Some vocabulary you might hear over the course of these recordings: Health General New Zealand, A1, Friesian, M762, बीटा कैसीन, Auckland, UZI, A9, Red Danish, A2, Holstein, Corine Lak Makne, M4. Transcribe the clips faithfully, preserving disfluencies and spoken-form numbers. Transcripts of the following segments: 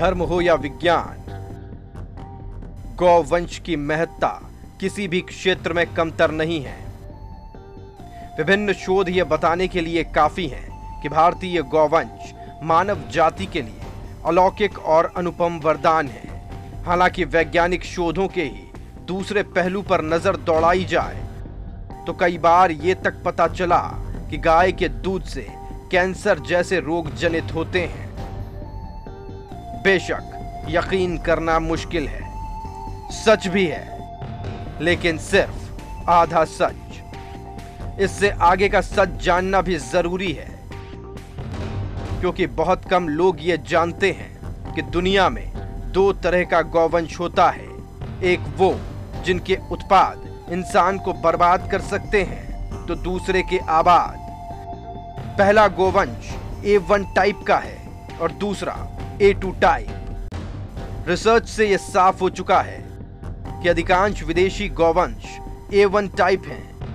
धर्म हो या विज्ञान, गौवंश की महत्ता किसी भी क्षेत्र में कमतर नहीं है। विभिन्न शोध ये बताने के लिए काफी हैं कि भारतीय गौवंश मानव जाति के लिए अलौकिक और अनुपम वरदान है। हालांकि वैज्ञानिक शोधों के ही दूसरे पहलू पर नजर दौड़ाई जाए तो कई बार ये तक पता चला कि गाय के दूध से कैंसर जैसे रोग जनित होते हैं। बेशक यकीन करना मुश्किल है, सच भी है, लेकिन सिर्फ आधा सच। इससे आगे का सच जानना भी जरूरी है, क्योंकि बहुत कम लोग ये जानते हैं कि दुनिया में दो तरह का गौवंश होता है। एक वो जिनके उत्पाद इंसान को बर्बाद कर सकते हैं, तो दूसरे के आबाद। पहला गौवंश ए वन टाइप का है और दूसरा ए टू टाइप। रिसर्च से यह साफ हो चुका है कि अधिकांश विदेशी गौवंश ए वन टाइप हैं,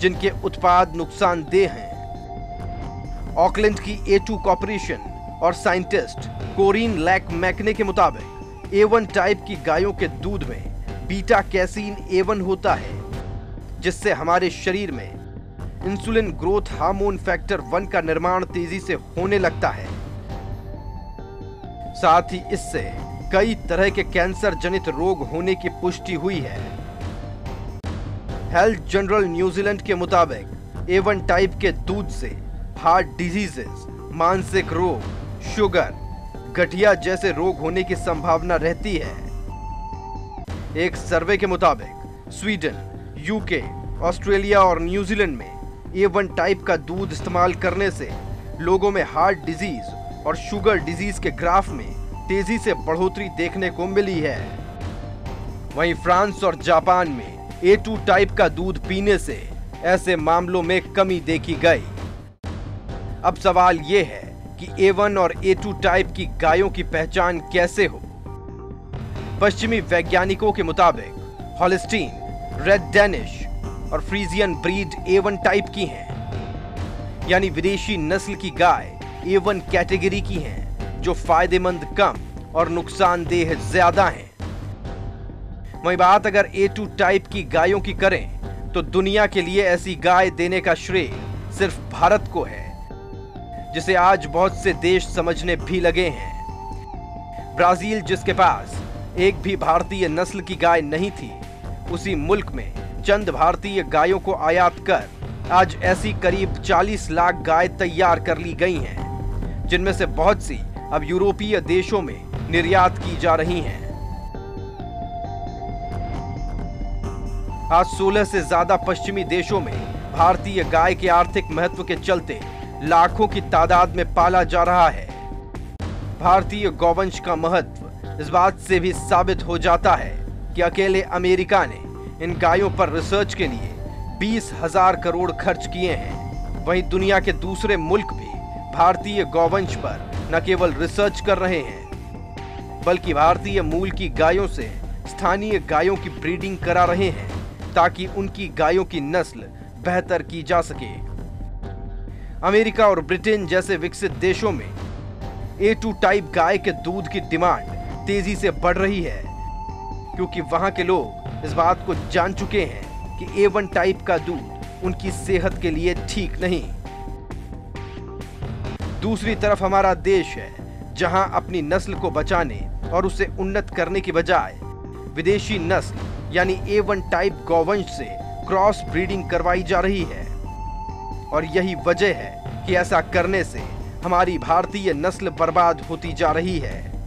जिनके उत्पाद नुकसानदेह हैं। ऑकलैंड की ए टू कॉर्पोरेशन और साइंटिस्ट कोरिन लैक मैकने के मुताबिक ए वन टाइप की गायों के दूध में बीटा कैसीन ए वन होता है, जिससे हमारे शरीर में insulin growth hormone factor one का निर्माण तेजी से होने लगता है। साथ ही इससे कई तरह के कैंसर जनित रोग होने की पुष्टि हुई है। हेल्थ जनरल न्यूजीलैंड के मुताबिक ए वन टाइप के दूध से हार्ट डिजीजेस, मानसिक रोग, शुगर, गठिया जैसे रोग होने की संभावना रहती है। एक सर्वे के मुताबिक स्वीडन, यूके, ऑस्ट्रेलिया और न्यूजीलैंड में ए वन टाइप का दूध इस्तेमाल करने से लोगों में हार्ट डिजीज और शुगर डिजीज के ग्राफ में तेजी से बढ़ोतरी देखने को मिली है। वहीं फ्रांस और जापान में ए टू टाइप का दूध पीने से ऐसे मामलों में कमी देखी गई। अब सवाल यह है कि ए वन और ए टू टाइप की गायों की पहचान कैसे हो। पश्चिमी वैज्ञानिकों के मुताबिक हॉलस्टीन, रेड डेनिश और Friesian breed A one type की हैं, यानी विदेशी नस्ल की गाय ए वन कैटेगरी की हैं, जो फायदेमंद कम और नुकसानदेह ज्यादा हैं। वही बात अगर ए टू टाइप की गायों की करें तो दुनिया के लिए ऐसी गाय देने का श्रेय सिर्फ भारत को है, जिसे आज बहुत से देश समझने भी लगे हैं। ब्राजील, जिसके पास एक भी भारतीय नस्ल की गाय नहीं थी, उसी मुल्क में चंद भारतीय गायों को आयात कर आज ऐसी करीब चालीस लाख गाय तैयार कर ली गई हैं, जिनमें से बहुत सी अब यूरोपीय देशों में निर्यात की जा रही हैं। आज सोलह से ज्यादा पश्चिमी देशों में भारतीय गाय के आर्थिक महत्व के चलते लाखों की तादाद में पाला जा रहा है। भारतीय गौवंश का महत्व इस बात से भी साबित हो जाता है कि अकेले अमेरिका ने इन गायों पर रिसर्च के लिए बीस हजार करोड़ खर्च किए हैं। वहीं दुनिया के दूसरे मुल्क भी भारतीय गौवंश पर न केवल रिसर्च कर रहे हैं, बल्कि भारतीय मूल की गायों से स्थानीय गायों की ब्रीडिंग करा रहे हैं, ताकि उनकी गायों की नस्ल बेहतर की जा सके। अमेरिका और ब्रिटेन जैसे विकसित देशों में ए टू टाइप गाय के दूध की डिमांड तेजी से बढ़ रही है, क्योंकि वहां के लोग इस बात को जान चुके हैं कि ए वन टाइप का दूध उनकी सेहत के लिए ठीक नहीं। दूसरी तरफ हमारा देश है, जहां अपनी नस्ल को बचाने और उसे उन्नत करने की बजाय विदेशी नस्ल यानी ए वन टाइप गौवंश से क्रॉस ब्रीडिंग करवाई जा रही है। और यही वजह है कि ऐसा करने से हमारी भारतीय नस्ल बर्बाद होती जा रही है।